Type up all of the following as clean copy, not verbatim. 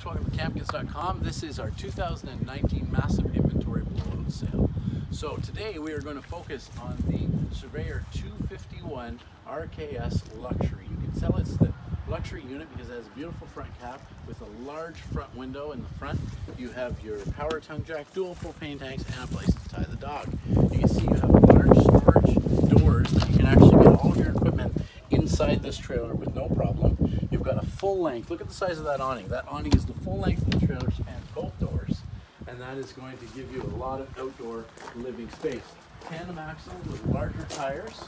folks, welcome to Campkins.com. This is our 2019 massive inventory blowout sale. So today we are going to focus on the Surveyor 251 RKS Luxury. You can tell it's the luxury unit because it has a beautiful front cap with a large front window in the front. You have your power tongue jack, dual propane tanks, and a place to tie the dog. You can see you have large storage doors that you can actually get all of your equipment inside this trailer with no problem. You've got a full length. Look at the size of that awning. That awning is the full length of the trailer, spans both doors, and that is going to give you a lot of outdoor living space. Tandem axles with larger tires,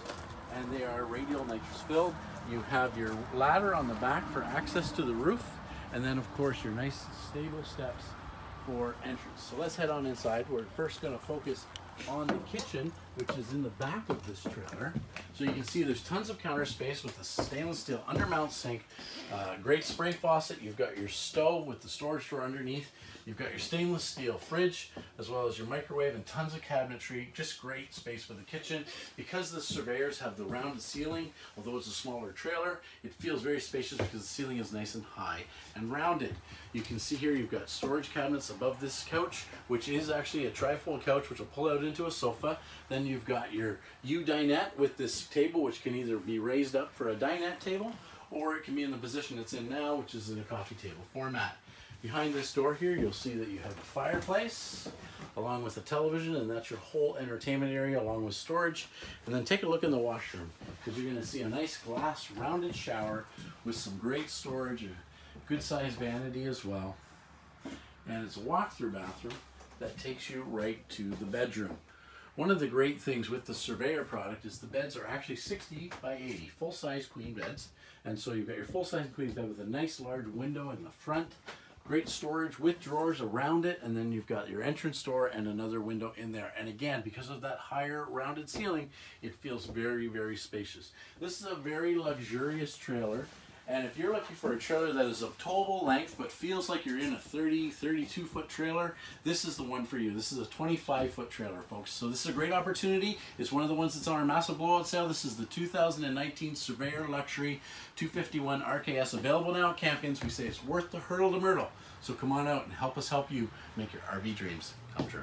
and they are radial nitrous filled. You have your ladder on the back for access to the roof, and then of course your nice stable steps for entrance. So let's head on inside. We're first going to focus on the kitchen, which is in the back of this trailer. So you can see there's tons of counter space with a stainless steel undermount sink, great spray faucet. You've got your stove with the storage door underneath. You've got your stainless steel fridge, as well as your microwave and tons of cabinetry. Just great space for the kitchen. Because the Surveyors have the rounded ceiling, although it's a smaller trailer, it feels very spacious because the ceiling is nice and high and rounded. You can see here you've got storage cabinets above this couch, which is actually a trifold couch, which will pull out into a sofa. Then you've got your U-dinette with this table, which can either be raised up for a dinette table, or it can be in the position it's in now, which is in a coffee table format. Behind this door here, you'll see that you have a fireplace along with a television, and that's your whole entertainment area along with storage. And then take a look in the washroom, because you're going to see a nice glass rounded shower with some great storage, a good sized vanity as well. And it's a walk-through bathroom that takes you right to the bedroom. One of the great things with the Surveyor product is the beds are actually 60 by 80, full-size queen beds. And so you've got your full-size queen bed with a nice large window in the front, great storage with drawers around it, and then you've got your entrance door and another window in there. And again, because of that higher rounded ceiling, it feels very, very spacious. This is a very luxurious trailer. And if you're looking for a trailer that is of towable length but feels like you're in a 32 foot trailer, this is the one for you. This is a 25 foot trailer, folks. So this is a great opportunity. It's one of the ones that's on our massive blowout sale. This is the 2019 Surveyor Luxury 251 RKS, available now at Campkins. We say it's worth the hurdle to myrtle. So come on out and help us help you make your RV dreams come true.